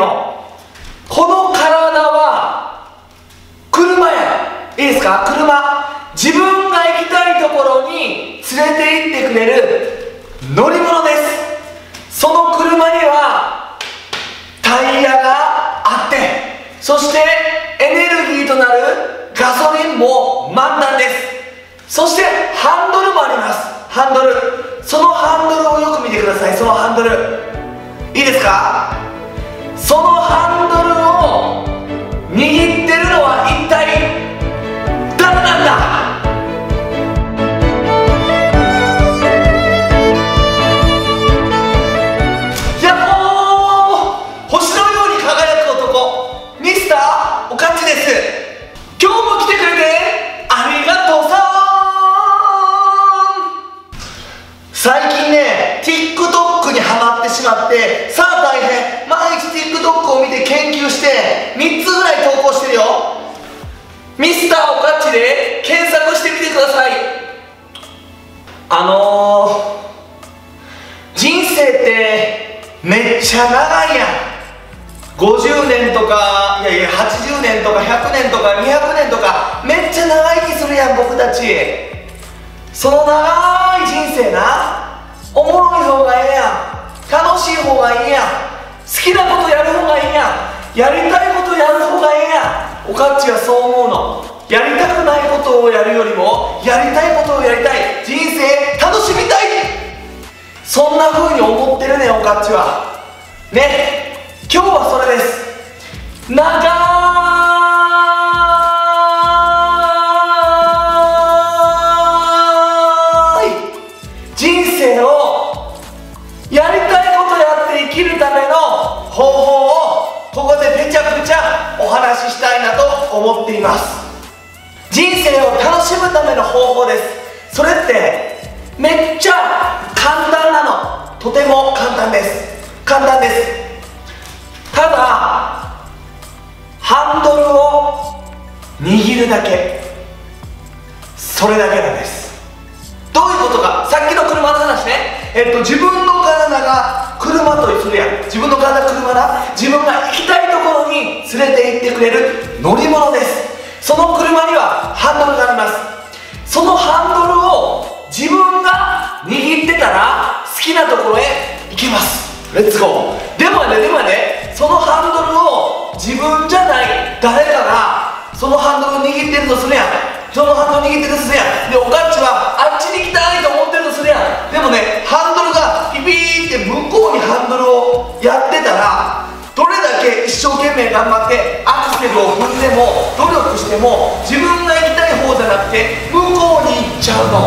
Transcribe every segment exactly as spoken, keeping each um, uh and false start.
のこの体は車や、いいですか、車、自分が行きたいところに連れて行ってくれる乗り物です。その車にはタイヤがあって、そしてエネルギーとなるガソリンも満タンです。そしてハンドルもあります。ハンドル、そのハンドルをよく見てください。そのハンドル、いいですか、そのハンドルを握ってるのは一体誰なんだ。やっほー、星のように輝く男、ミスターおかっちです。今日も来てくれてありがとうさーん。最近ね、 TikTok にハマってしまって、さあ大変、TikTok を見て研究してみっつぐらい投稿してるよ。ミスターおかっちで検索してみてください。あのー、人生ってめっちゃ長いやん。ごじゅうねんとか、いやいやはちじゅうねんとかひゃくねんとかにひゃくねんとか、めっちゃ長生きするやん僕たち。その長い人生な、おもろい方がええやん、楽しい方がいいやん、好きなことやる方がいいやん、やりたいことやる方がいいやん。おかっちはそう思うの。やりたくないことをやるよりも、やりたいことをやりたい、人生楽しみたい、そんな風に思ってるね、おかっちはね。今日はそれです。長い人生をやりたいことやって生きるための方法を、ここでめちゃくちゃお話ししたいなと思っています。人生を楽しむための方法です。それってめっちゃ簡単なの。とても簡単です。簡単です。ただハンドルを握るだけ、それだけなんです。どういうことか、さっきの車の話ね、えっと自分の体が車とするやん、自分の体車だ、自分が行きたいところに連れて行ってくれる乗り物です。その車にはハンドルがあります。そのハンドルを自分が握ってたら好きなところへ行けます。レッツゴー。でもね、でもね、そのハンドルを自分じゃない誰かがそのハンドルを握ってるとするやん、そのハンドルを握ってるとするやん。でおかっちはあっちに行きたいと思ってるとするやん。でもね、ハンドルがピピーって向こうハンドルをやってたら、どれだけ一生懸命頑張ってアクセルを踏んでも努力しても自分が行きたい方じゃなくて向こうに行っちゃうの。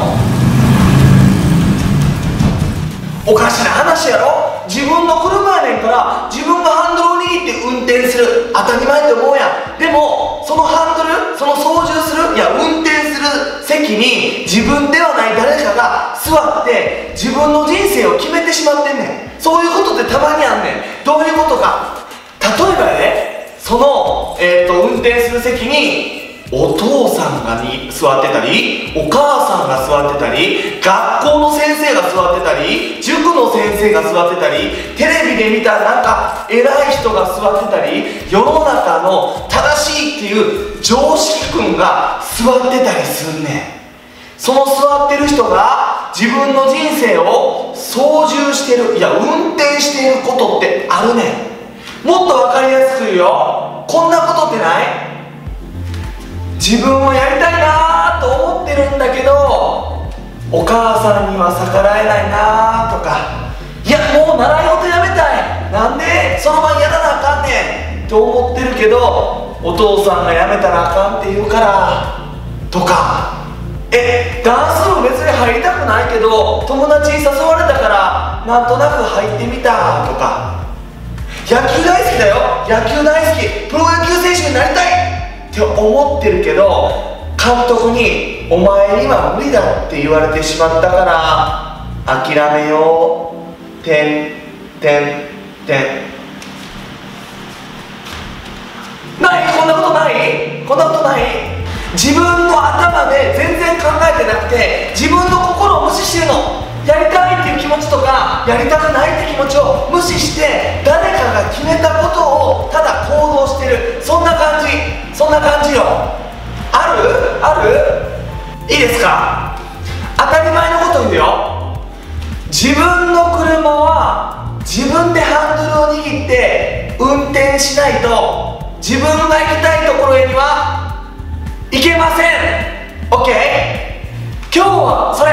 おかしな話やろ。自分の車やねんから自分がハンドルを握って運転する、当たり前って思うやん。でもそのハンドル、その操縦する、いや運転する席に自分ではない誰かが座って自分の人生を決めてしまってんねん。そういうことってたまにあんねん。どういうことか、例えばね、その、えー、と運転する席にお父さんがに座ってたり、お母さんが座ってたり、学校の先生が座ってたり、塾の先生が座ってたり、テレビで見たなんか偉い人が座ってたり、世の中の正しいっていう常識君が座ってたりすんねん。その座ってる人が自分の人生を操縦してる、いや運転していることってあるねん。もっと分かりやすく言うよ、こんなことってない？自分をやりたいなーと思ってるんだけど、お母さんには逆らえないなーとか、いやもう習い事やめたい、なんでその場にやらなあかんねんと思ってるけど、お父さんがやめたらあかんって言うからとか、え、ダンス部別に入りたくないけど友達に誘われたからなんとなく入ってみたとか、野球大好きだよ、野球大好き、プロ野球選手になりたいって思ってるけど監督に「お前今無理だ」って言われてしまったから諦めよう、てんてんてん。ない、こんなことない、こんなことない。自分の頭で全然考えてなくて自分の心を無視してるの。やりたいっていう気持ちとかやりたくないって気持ちを無視して誰かが決めたことをそんな感じよ。あるあるいいですか。当たり前のこと言うよ。自分の車は自分でハンドルを握って運転しないと自分が行きたいところへには行けません。 OK。 今日はそれ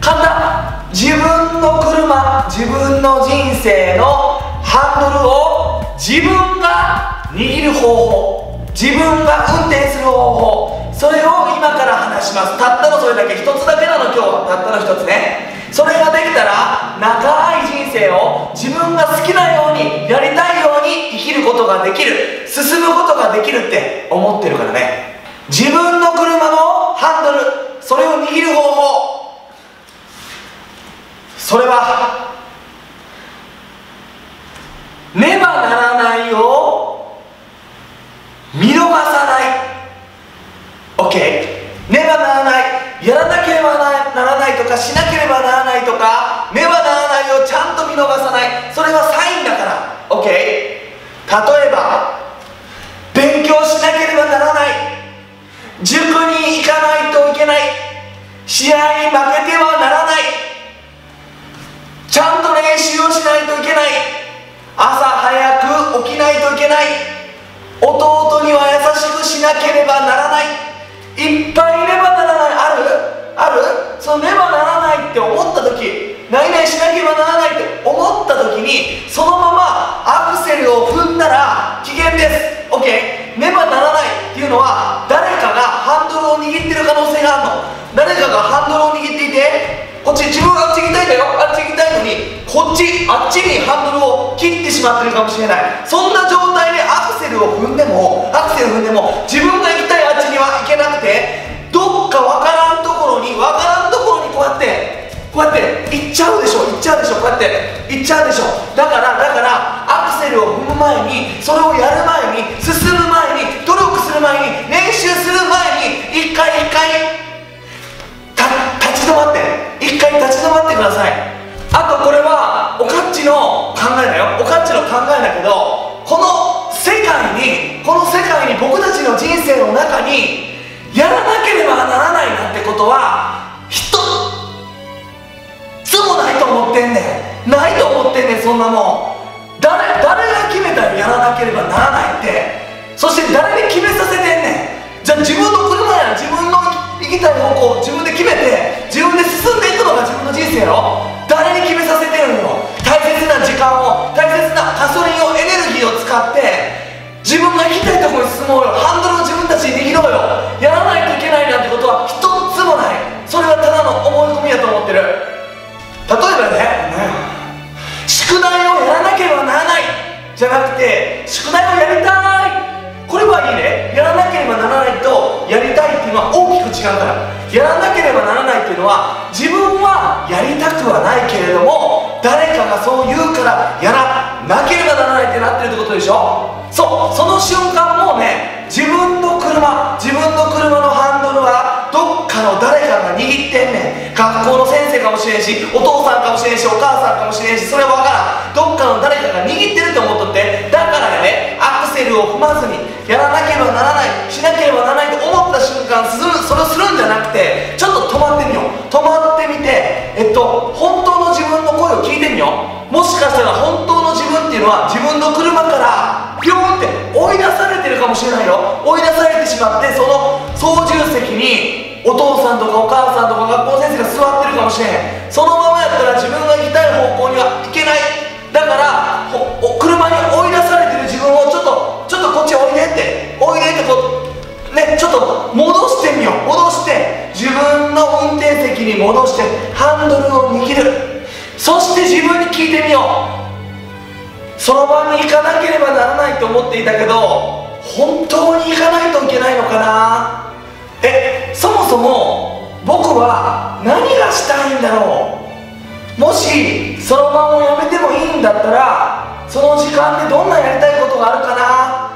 簡単。自分の車、自分の人生のハンドルを自分が握る方法、自分が運転する方法、それを今から話します。たったのそれだけ、一つだけなの今日、たったの一つね。それができたら長い人生を自分が好きなようにやりたいように生きることができる、進むことができるって思ってるからね。自分の車のハンドル、それを握る方法、それはねばならないよ、見逃さない。 OK。 ねばならない、やらなければならないとかしなければならないとか、ねばならないをちゃんと見逃さない、それはサインだから。 OK。 例えば勉強しなければならない、塾に行かないといけない、試合に負けてはならない、ちゃんと練習をしないといけない、朝早く起きないといけない、弟には優しくしなければならない、いっぱいねばならない。あるあるそのねばならないって思った時、何々しなければならないって思った時に、そのままアクセルを踏んだら危険です。 OK。 ねばならないっていうのは、誰かがハンドルを握ってる可能性があるの。誰かがハンドルを握っていて、こっち自分はあっち行きたいんだよ、あっち行きたいのに、こっちあっちにハンドルを切ってしまってるかもしれない。そんな状態でアクセルを踏んでもアクセル踏んでも自分が行きたいあっちには行けなくて、どっかわからんところにわからんところにこうやってこうやって行っちゃうでしょ、行っちゃうでしょ、こうやって行っちゃうでしょ。だからだからアクセルを踏む前に、それをやる前に、進む前に、努力する前に、練習する前に、一回一回立ち止まって、一回立ち止まってください。あとこれはおかっちの考えだよ、おかっちの考えだけど、この世界にこの世界に僕たちの人生の中にやらなければならないなんてことは一つもないと思ってんねん、ないと思ってんねん。そんなもん誰、誰が決めたらやらなければならないって、そして誰に決めさせてんねん。じゃあ自分の車や自分の行きたい方向を自分で決めて、自分で進んでいくのが自分の人生を誰に決めさせてるのよ。大切な時間を、大切なガソリンを、エネルギーを使って自分が行きたいところに進もうよ。ハンドルを自分たちに握ろうよ。やらないといけないなんてことは一つもない。それはただの思い込みやと思ってる。例えばね、うん、宿題をやらなければならないじゃなくて、宿題をやりたい、これはいいね、やらなければならないとやりたいっていうのは大きく違うから。やらなければならないっていうのは、自分はやりたくはないけれども誰かがそう言うからやらなければならないってなってるってことでしょ。そう、その瞬間もうね、自分の車自分の車のハンドルはどっかの誰かが握ってんねん。学校の先生かもしれんし、お父さんかもしれんし、お母さんかもしれんし、それは分からん。どっかの誰かが握ってると思っとって、だからね、アクセルを踏まずにやらなければならない、しなければならないと思った瞬間、それをするんじゃなくて、ちょっと止まってみよう。止まってみて、えっと本当の自分の声を聞いてみよう。もしかしたら本当の自分っていうのは、自分の車からピョンって追い出されてるかもしれないよ。追い出されてしまって、その操縦席にお父さんとかお母さんとか学校の先生が座ってるかもしれない。そのままやったら自分が行きたい方向には行けない。だから車に追い出されてる自分をちょっとちょっとこっちおいでっておいでってこうね、ちょっと戻してみよう。戻して自分の運転席に戻してハンドルを握る。そして自分に聞いてみよう。その場に行かなければならないと思っていたけど、本当に行かないといけないのかな。えそもそも僕は何がしたいんだろう。もしその場をやめてもいいんだったら、その時間でどんなやりたいことがあるかな。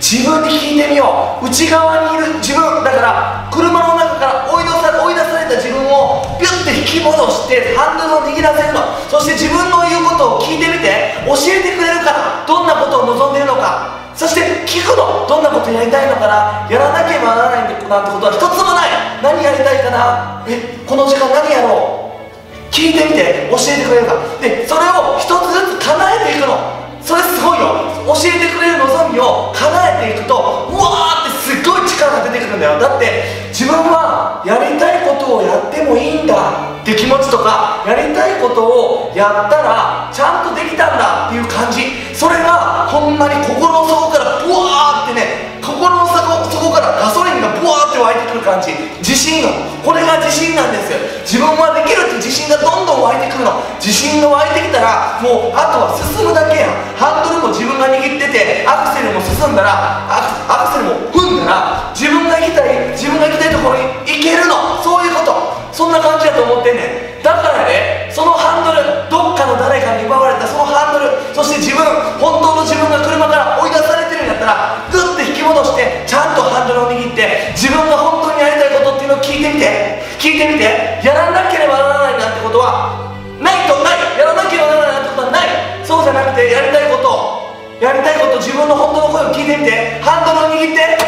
自分に聞いてみよう。内側にいる自分だから、車の中から追い出された自分をピュッて引き戻してハンドルを握らせるの、そして自分の言うことを聞いてみて、教えてくれるから、どんなことを望んでいるのか、そして聞くの、どんなことやりたいのかな、やらなければならないなんてことは一つもない。何やりたいかな、えこの時間何やろう、聞いてみて教えてくれるか、でそれを一つずつ叶えていくの。それすごいよ。教えてくれる望みを叶えていくと、うわーってすっごい力が出てくるんだよ。だって自分はやりたいことをやってもいいんだって気持ちとか、やりたいことをやったらちゃんとできたんだっていう感じ、それがほんまに心の底からブワーってね、心の底からガソリンがブワーって湧いてくる感じ。自信が、これが自信なんですよ。自分はできるって自信がどんどん湧いてくるの。自信が湧いてきたらもうあとは進むだけやん。ハンドルも自分が握ってて、アクセルも進んだら、アクセルも踏んだら、自分が行きたい自分が行きたいところに行けるの。そういうこと、そんな感じだと思ってんねん。だからね、そのハンドル、どっかの誰かに奪われたそのハンドル、そして自分、本当の自分が車から追い出されてるんだったら、グッて引き戻してちゃんとハンドルを握って、自分が本当にやりたいことっていうのを聞いてみて、聞いてみてやらなければならないなんてことはないと、ないやらなければならないなんてことはない。そうじゃなくて、やりたいことをやりたいこと自分の本当の声を聞いてみて、ハンドルを握って、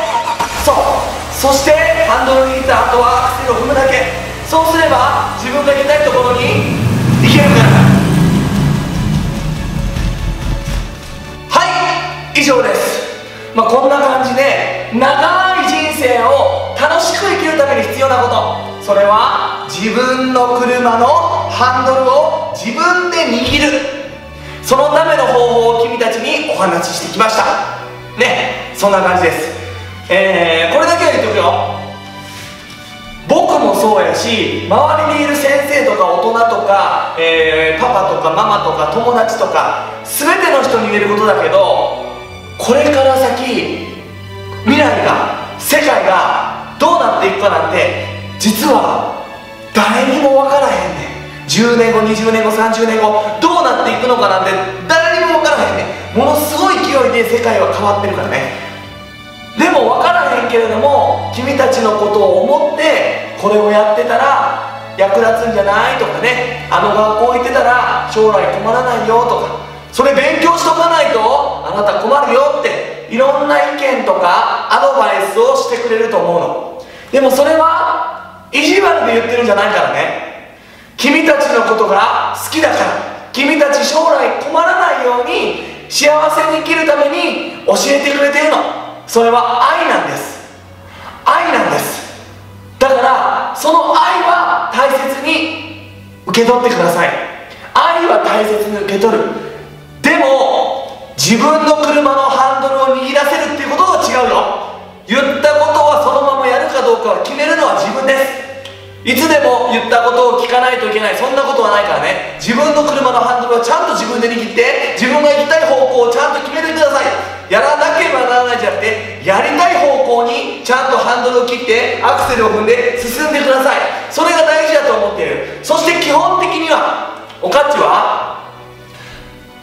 そうそしてハンドルを握った後はアクセルを踏むだけ。そうすれば自分が行きたいところに行けるから。以上です、まあ、こんな感じで長い人生を楽しく生きるために必要なこと、それは自分の車のハンドルを自分で握る、そのための方法を君たちにお話ししてきましたね。そんな感じです、えー、これだけは言っとくよ。僕もそうやし、周りにいる先生とか大人とか、えー、パパとかママとか友達とか全ての人に言えることだけど、これから先未来が、世界がどうなっていくかなんて実は誰にも分からへんねん。じゅうねんごにじゅうねんごさんじゅうねんごどうなっていくのかなんて誰にも分からへんねん。ものすごい勢いで世界は変わってるからね。でも分からへんけれども、君たちのことを思ってこれをやってたら役立つんじゃないとかね、あの学校行ってたら将来困らないよとか、それ勉強しとかないとあなた困るよっていろんな意見とかアドバイスをしてくれると思うの。でもそれは意地悪で言ってるんじゃないからね。君たちのことが好きだから、君たち将来困らないように幸せに生きるために教えてくれてるの。それは愛なんです。愛なんです。だからその愛は大切に受け取ってください。愛は大切に受け取る。でも自分の車のハンドルを握らせるっていうことは違うよ。言ったことはそのままやるかどうかを決めるのは自分です。いつでも言ったことを聞かないといけない、そんなことはないからね。自分の車のハンドルをちゃんと自分で握って、自分が行きたい方向をちゃんと決めてください。やらなければならないじゃなくて、やりたい方向にちゃんとハンドルを切ってアクセルを踏んで進んでください。それが大事だと思っている。そして基本的にはおかっちは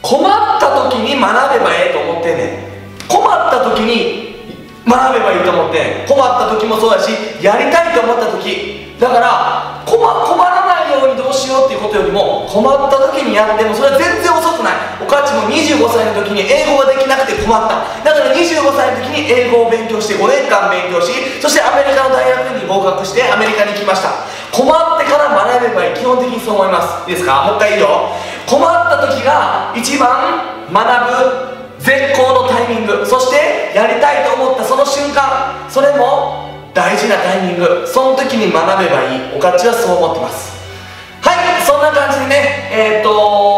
困った時に学べばええと思ってんねん。困った時に学べばいいと思ってん。困った時もそうだし、やりたいと思った時だから、 困, 困らないようにどうしようっていうことよりも、困った時にやってもそれは全然遅くない。おかっちもにじゅうごさいの時に英語ができなくて困った。だからにじゅうごさいの時に英語を勉強してごねんかん勉強し、そしてアメリカの大学に合格してアメリカに来ました。困ってから学べばいい、基本的にそう思います。いいですか、もう一回いいよ。困った時が一番学ぶ絶好のタイミング、そしてやりたいと思ったその瞬間、それも大事なタイミング、その時に学べばいい。おかっちはそう思ってます。はい、そんな感じでね、えーっと